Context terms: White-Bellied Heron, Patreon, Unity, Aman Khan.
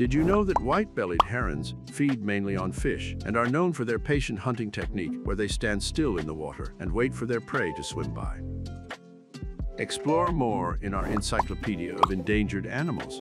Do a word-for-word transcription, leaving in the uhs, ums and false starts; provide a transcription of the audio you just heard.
Did you know that white-bellied herons feed mainly on fish and are known for their patient hunting technique, where they stand still in the water and wait for their prey to swim by? Explore more in our Encyclopedia of Endangered Animals.